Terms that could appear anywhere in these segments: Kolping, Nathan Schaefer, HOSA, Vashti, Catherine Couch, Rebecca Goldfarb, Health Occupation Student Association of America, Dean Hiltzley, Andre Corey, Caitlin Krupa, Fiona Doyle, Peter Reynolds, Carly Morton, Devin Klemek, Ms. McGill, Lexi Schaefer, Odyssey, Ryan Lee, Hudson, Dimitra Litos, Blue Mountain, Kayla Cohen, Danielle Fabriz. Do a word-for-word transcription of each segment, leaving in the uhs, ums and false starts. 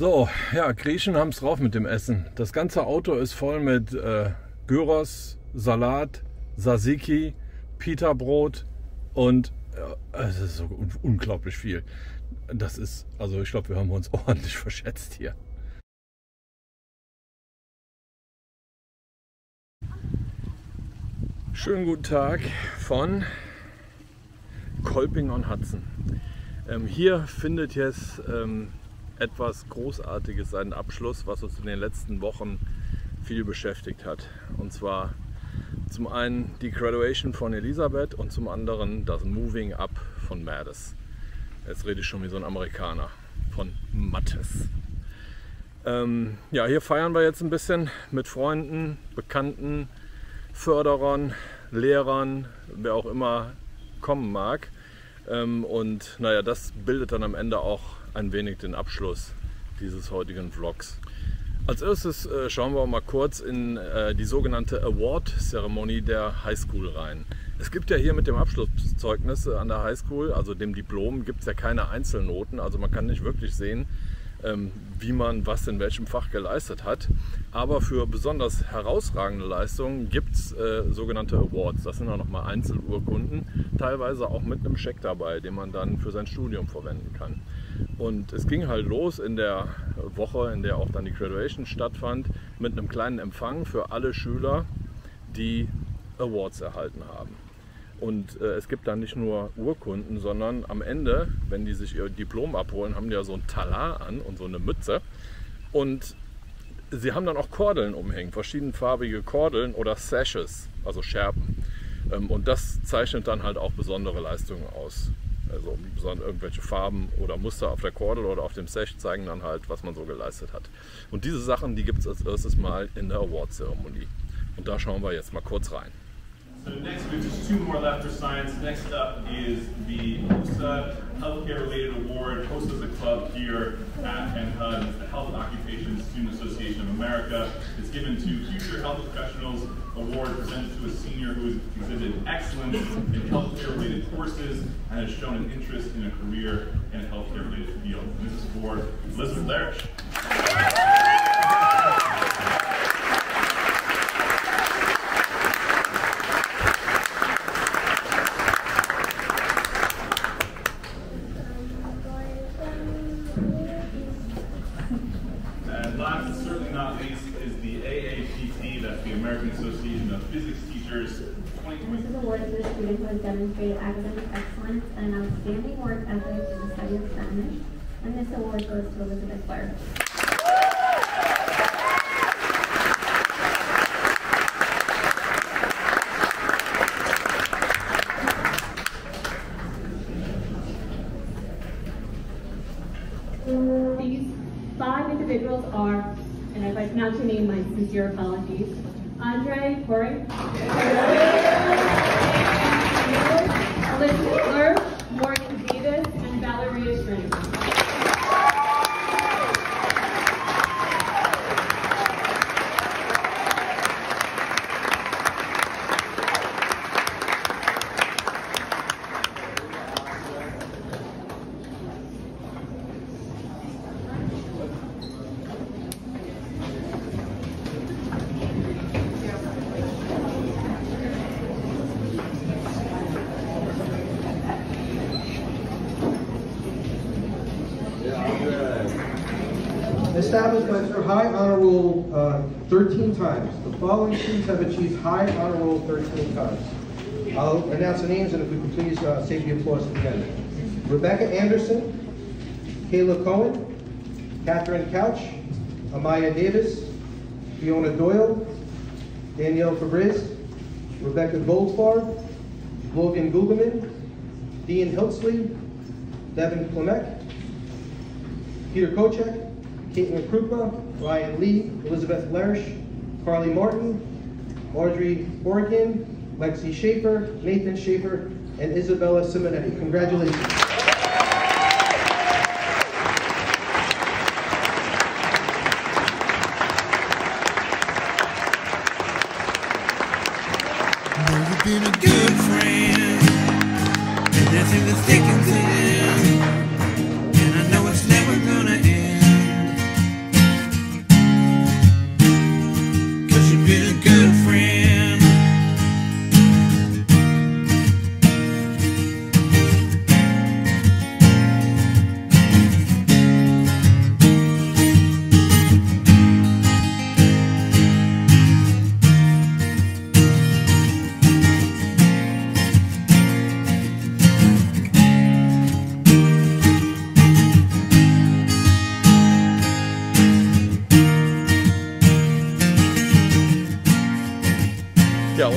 So, ja, Griechen haben es drauf mit dem Essen. Das ganze Auto ist voll mit äh, Gyros, Salat, Tzatziki, Pita-Brot und äh, es ist so un unglaublich viel. Das ist, also ich glaube, wir haben uns ordentlich verschätzt hier. Schönen guten Tag von Kolping on Hudson. Ähm, hier findet jetzt ähm, etwas Großartiges seinen Abschluss, was uns in den letzten Wochen viel beschäftigt hat. Und zwar zum einen die Graduation von Elisabeth und zum anderen das Moving Up von Mattis. Jetzt rede ich schon wie so ein Amerikaner, von Mattis. Ähm, ja, hier feiern wir jetzt ein bisschen mit Freunden, Bekannten, Förderern, Lehrern, wer auch immer kommen mag. Und naja, das bildet dann am Ende auch ein wenig den Abschluss dieses heutigen Vlogs. Als erstes schauen wir mal kurz in die sogenannte Award-Zeremonie der High School rein. Es gibt ja hier mit dem Abschlusszeugnis an der High School, also dem Diplom, gibt es ja keine Einzelnoten, also man kann nicht wirklich sehen, wie man was in welchem Fach geleistet hat. Aber für besonders herausragende Leistungen gibt es äh, sogenannte Awards. Das sind auch nochmal Einzelurkunden, teilweise auch mit einem Scheck dabei, den man dann für sein Studium verwenden kann. Und es ging halt los in der Woche, in der auch dann die Graduation stattfand, mit einem kleinen Empfang für alle Schüler, die Awards erhalten haben. Und äh, es gibt dann nicht nur Urkunden, sondern am Ende, wenn die sich ihr Diplom abholen, haben die ja so einen Talar an und so eine Mütze. Und sie haben dann auch Kordeln umhängen, verschiedenfarbige Kordeln oder Sashes, also Scherben. Ähm, und das zeichnet dann halt auch besondere Leistungen aus. Also irgendwelche Farben oder Muster auf der Kordel oder auf dem Sash zeigen dann halt, was man so geleistet hat. Und diese Sachen, die gibt es als erstes mal in der Award-Zeremonie. Und da schauen wir jetzt mal kurz rein. So next, we have just two more left for science. Next up is the HOSA Healthcare-Related Award. HOSA is a club here at N H U D. It's the Health Occupation Student Association of America. It's given to future health professionals. Award presented to a senior who has exhibited excellence in healthcare-related courses and has shown an interest in a career in a healthcare-related field. And this is for Elisabeth Lerich. Demonstrated academic excellence and outstanding work ethic in the study of Spanish, and this award goes to Elisabeth Lerich. These five individuals are, and if I pronounce your name, my sincere apologies, Andre Corey, Elizabeth Lersch, Morgan Davis, and Valerie Schramm. Establishments are high honor roll uh, thirteen times. The following students have achieved high honor roll thirteen times. I'll announce the names, and if we could please uh, save the applause at the end. Rebecca Anderson, Kayla Cohen, Catherine Couch, Amaya Davis, Fiona Doyle, Danielle Fabriz, Rebecca Goldfarb, Logan Gugelman, Dean Hiltzley, Devin Klemek, Peter Kocheck, Caitlin Krupa, Ryan Lee, Elisabeth Lerich, Carly Morton, Audrey Borkin, Lexi Schaefer, Nathan Schaefer, and Isabella Simonetti. Congratulations.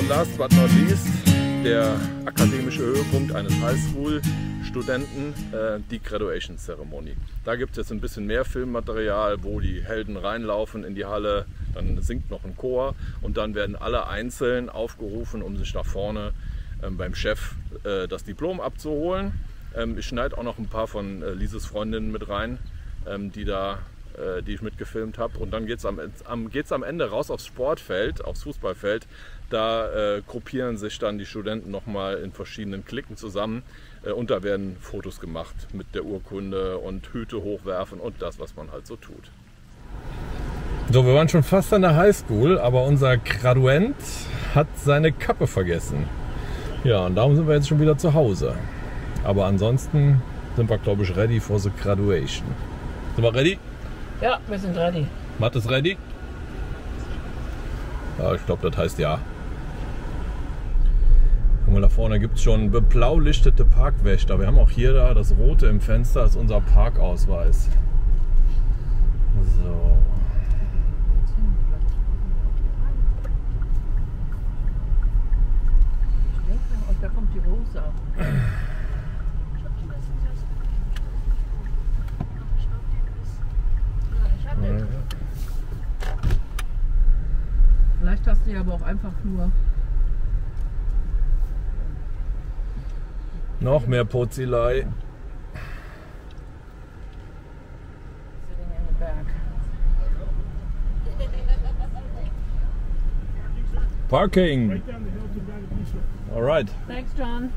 Und last but not least, der akademische Höhepunkt eines Highschool-Studenten, äh, die Graduation Ceremony. Da gibt es jetzt ein bisschen mehr Filmmaterial, wo die Helden reinlaufen in die Halle, dann singt noch ein Chor und dann werden alle einzeln aufgerufen, um sich nach vorne äh, beim Chef äh, das Diplom abzuholen. Ähm, ich schneide auch noch ein paar von äh, Lises Freundinnen mit rein, ähm, die da die ich mitgefilmt habe. Und dann geht es am, am, geht's am Ende raus aufs Sportfeld, aufs Fußballfeld. Da äh, gruppieren sich dann die Studenten nochmal in verschiedenen Klicken zusammen äh, und da werden Fotos gemacht mit der Urkunde und Hüte hochwerfen und das, was man halt so tut. So, wir waren schon fast an der Highschool, aber unser Graduent hat seine Kappe vergessen. Ja, und darum sind wir jetzt schon wieder zu Hause. Aber ansonsten sind wir, glaube ich, ready for the graduation. Sind wir ready? Ja, wir sind ready. Mattis ready? Ja, ich glaube, das heißt ja. Guck mal, da vorne gibt es schon beblaulichtete Parkwächter. Wir haben auch hier da das Rote im Fenster, ist unser Parkausweis. So. Und da kommt die Rose auch. Vielleicht hast du ja aber auch einfach nur noch mehr Pozilei. Parking. All right. Thanks, John.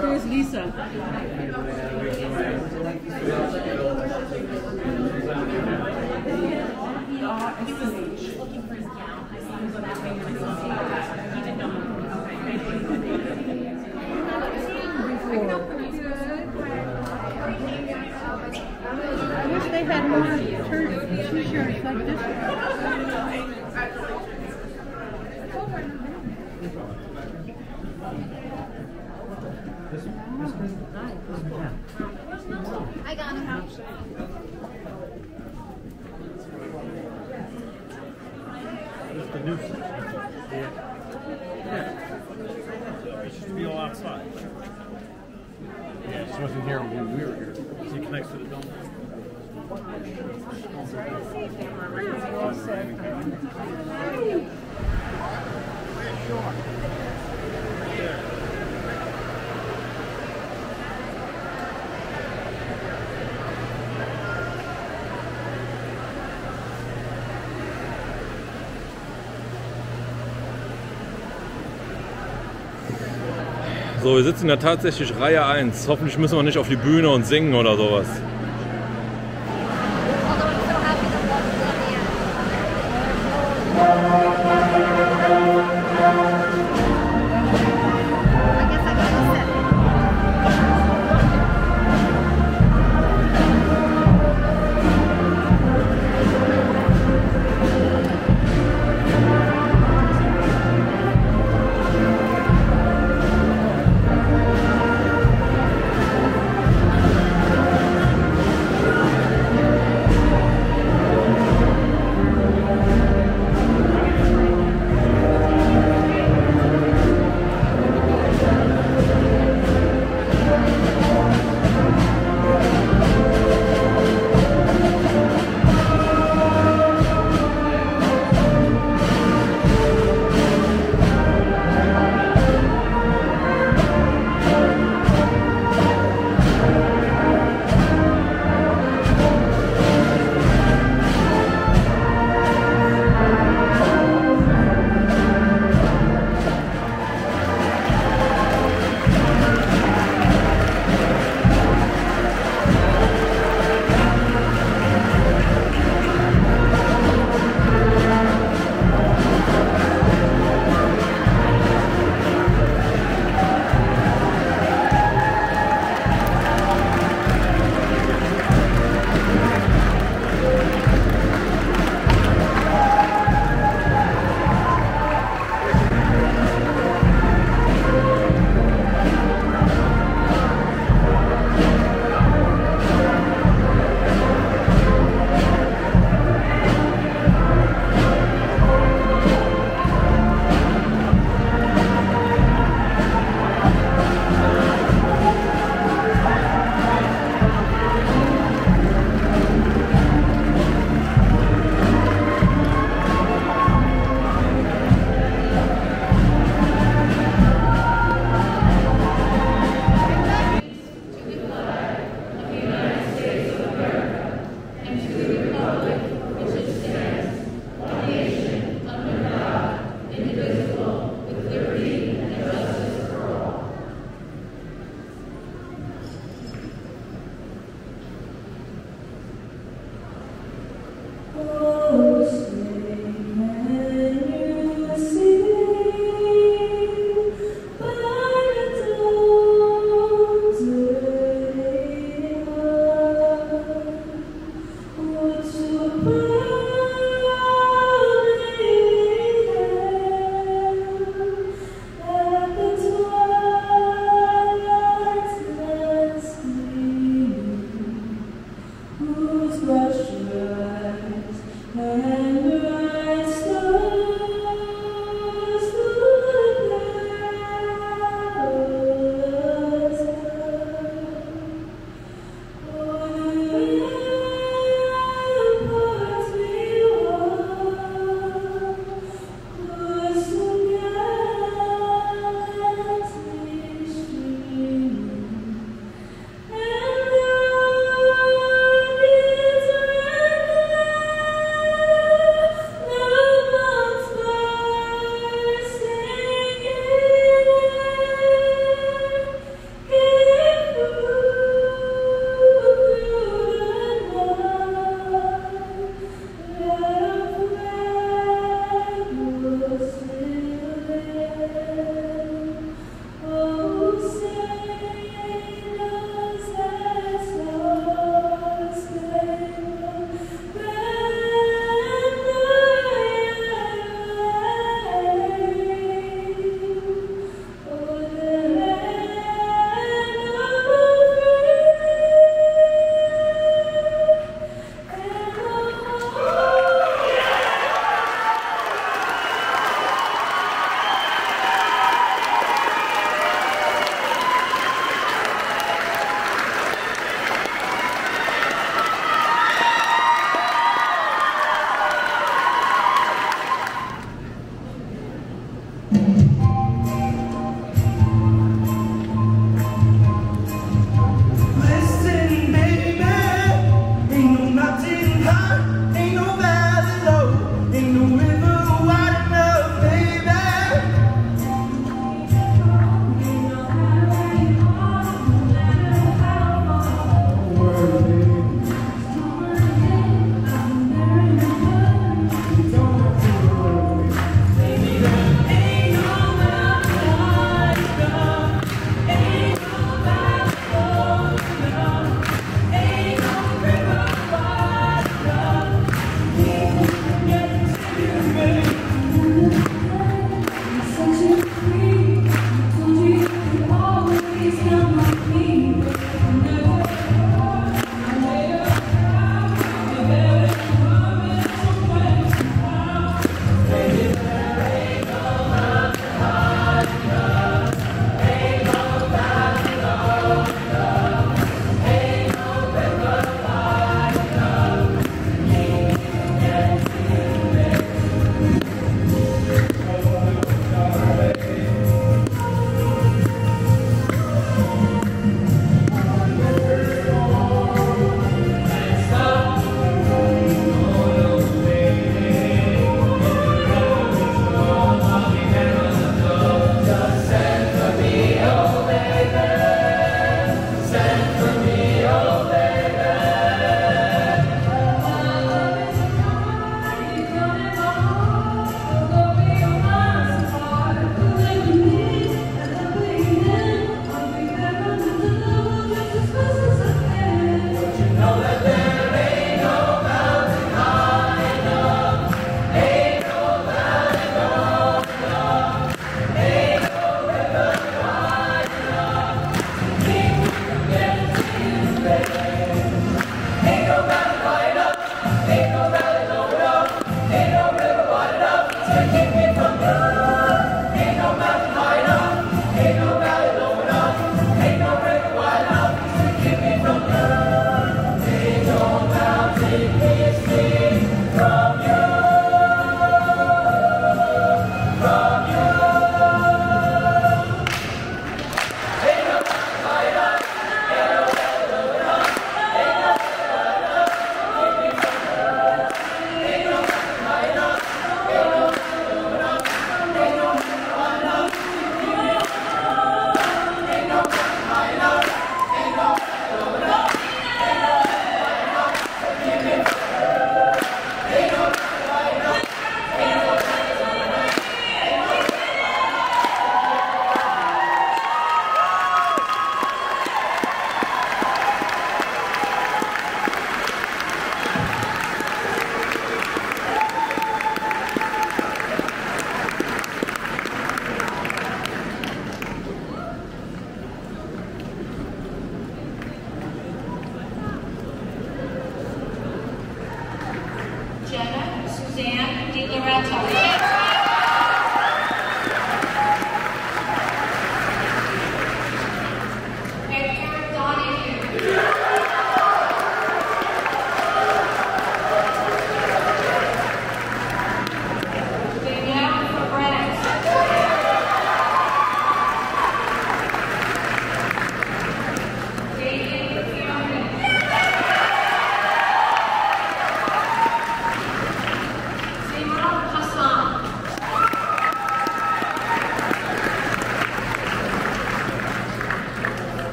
Here's Lisa. He was looking for his gown. I saw him go that way. He did not. I wish they had more t-shirts like this one. I got him. Just a nuisance. Yeah. It should be all outside. Yeah, she wasn't here when we were here. She connects to the dome. Yeah. So, wir sitzen ja tatsächlich Reihe eins. Hoffentlich müssen wir nicht auf die Bühne und singen oder sowas.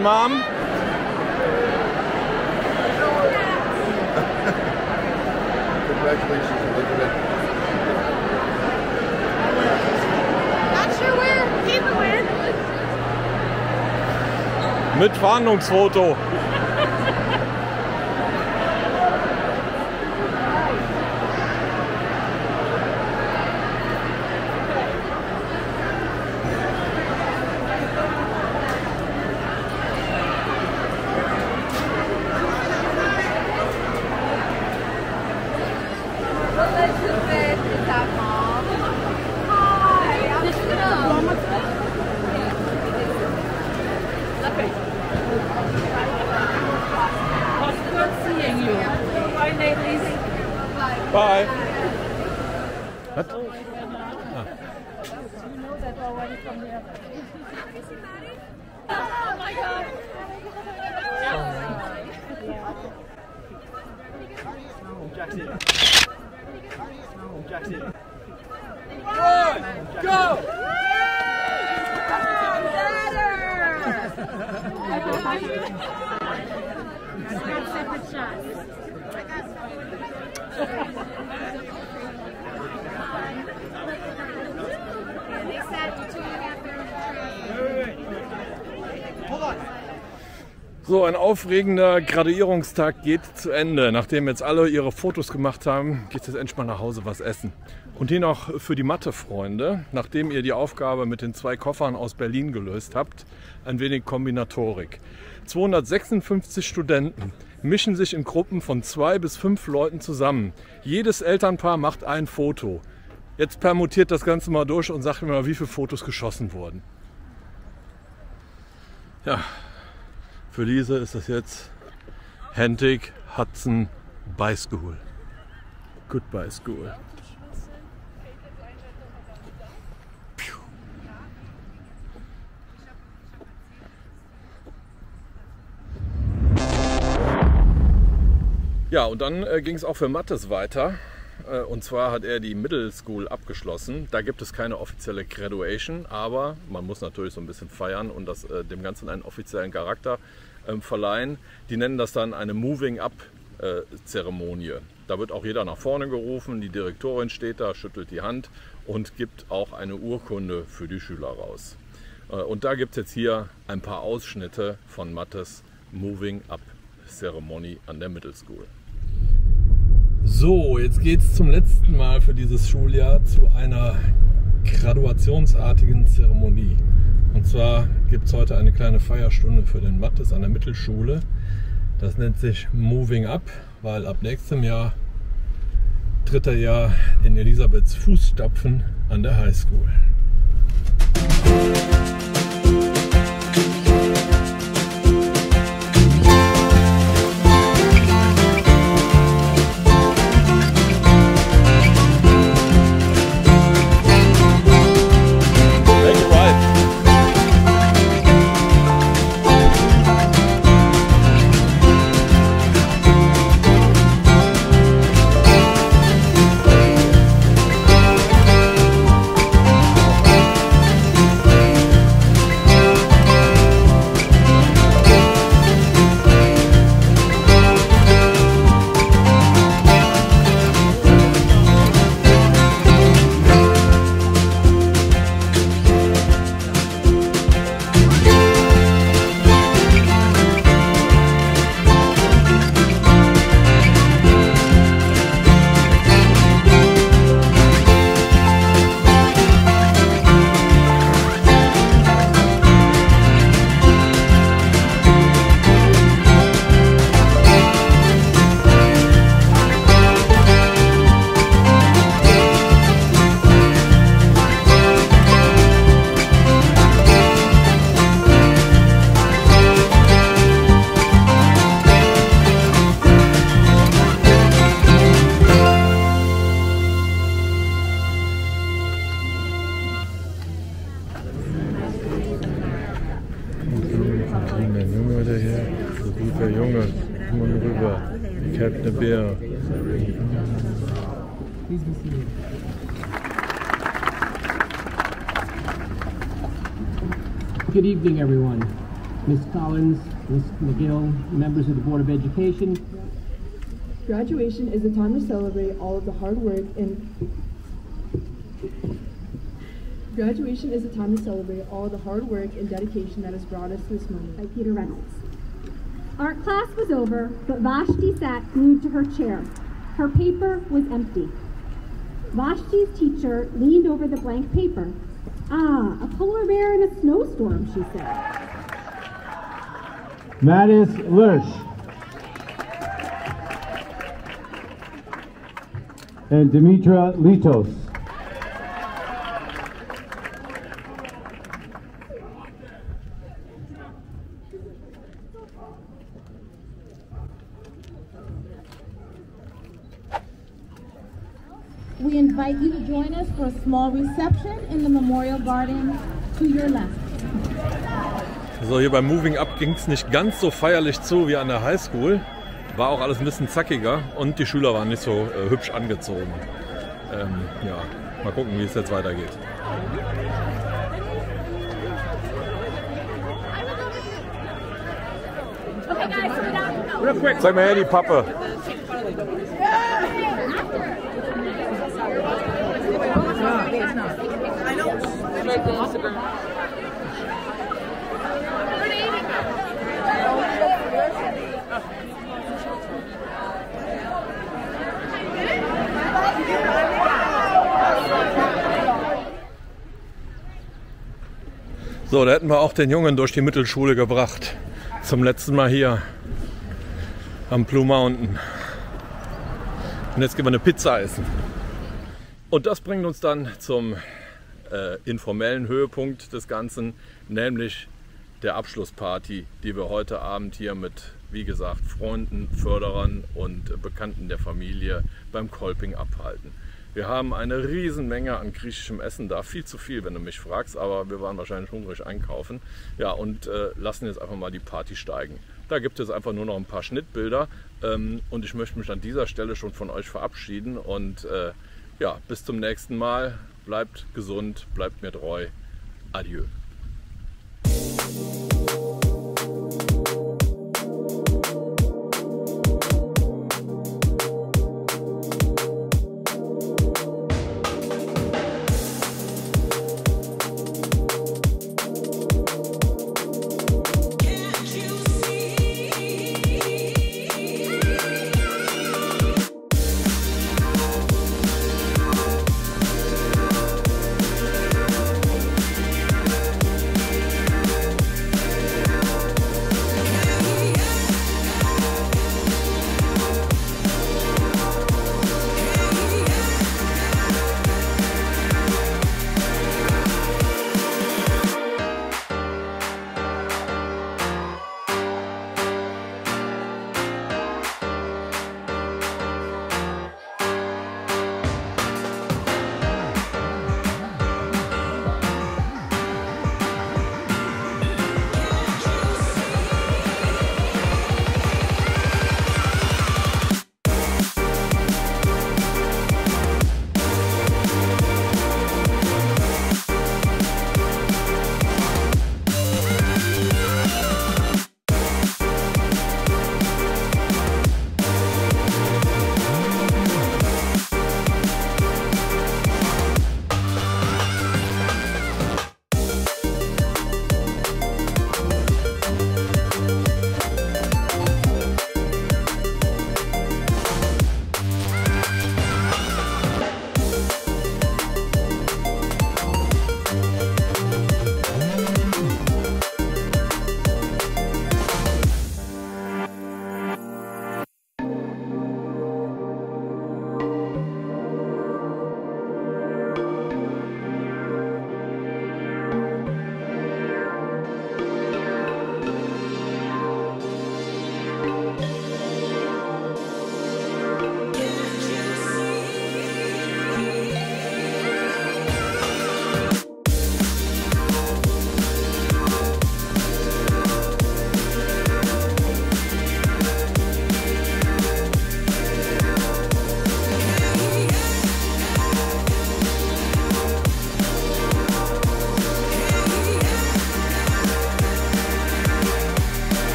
Mom? Congratulations. Not sure where people were. Mit Fahndungsfoto. Thank you. Bye. What? Ah. You know that already from there. Is she married? Oh my God. One, go! Separate shots. And they sat two and a half. So, ein aufregender Graduierungstag geht zu Ende. Nachdem jetzt alle ihre Fotos gemacht haben, geht es jetzt endlich mal nach Hause was essen. Und hier noch für die Mathe-Freunde, nachdem ihr die Aufgabe mit den zwei Koffern aus Berlin gelöst habt, ein wenig Kombinatorik. zweihundertsechsundfünfzig Studenten mischen sich in Gruppen von zwei bis fünf Leuten zusammen. Jedes Elternpaar macht ein Foto. Jetzt permutiert das Ganze mal durch und sagt mir mal, wie viele Fotos geschossen wurden. Ja. Für Lise ist das jetzt Hentig, Hudson, By School. Goodbye School. Piu. Ja, und dann äh, ging es auch für Mattis weiter. Äh, und zwar hat er die Middle School abgeschlossen. Da gibt es keine offizielle Graduation, aber man muss natürlich so ein bisschen feiern und das, äh, dem Ganzen einen offiziellen Charakter verleihen. Die nennen das dann eine Moving-Up-Zeremonie. Da wird auch jeder nach vorne gerufen, die Direktorin steht da, schüttelt die Hand und gibt auch eine Urkunde für die Schüler raus. Und da gibt es jetzt hier ein paar Ausschnitte von Mattis Moving-Up-Zeremonie an der Middle School. So, jetzt geht es zum letzten Mal für dieses Schuljahr zu einer graduationsartigen Zeremonie. Und zwar gibt es heute eine kleine Feierstunde für den Mattis an der Mittelschule. Das nennt sich Moving Up, weil ab nächstem Jahr tritt er ja in Elisabeths Fußstapfen an der High School. Good evening, everyone. Miz Collins, Miz McGill, members of the Board of Education. Graduation is a time to celebrate all of the hard work and Graduation is a time to celebrate all of the hard work and dedication that has brought us to this moment. By Peter Reynolds. Our class was over, but Vashti sat glued to her chair. Her paper was empty. Vashti's teacher leaned over the blank paper. Ah, a polar bear in a snowstorm, she said. Mattis Lursch. And Dimitra Litos. we invite you to join us for a small reception in the Memorial Garden to your left. So, hier beim Moving Up ging es nicht ganz so feierlich zu wie an der Highschool. War auch alles ein bisschen zackiger und die Schüler waren nicht so äh, hübsch angezogen. Ähm, ja, mal gucken, wie es jetzt weitergeht. Zeig mal her die Pappe. So, da hätten wir auch den Jungen durch die Mittelschule gebracht. Zum letzten Mal hier am Blue Mountain. Und jetzt gehen wir eine Pizza essen. Und das bringt uns dann zum äh, informellen Höhepunkt des Ganzen, nämlich der Abschlussparty, die wir heute Abend hier mit, wie gesagt, Freunden, Förderern und Bekannten der Familie beim Kolping abhalten. Wir haben eine Riesenmenge an griechischem Essen da, viel zu viel, wenn du mich fragst, aber wir waren wahrscheinlich hungrig einkaufen. Ja, und äh, lassen jetzt einfach mal die Party steigen. Da gibt es einfach nur noch ein paar Schnittbilder ähm, und ich möchte mich an dieser Stelle schon von euch verabschieden und äh, ja, bis zum nächsten Mal. Bleibt gesund, bleibt mir treu. Adieu.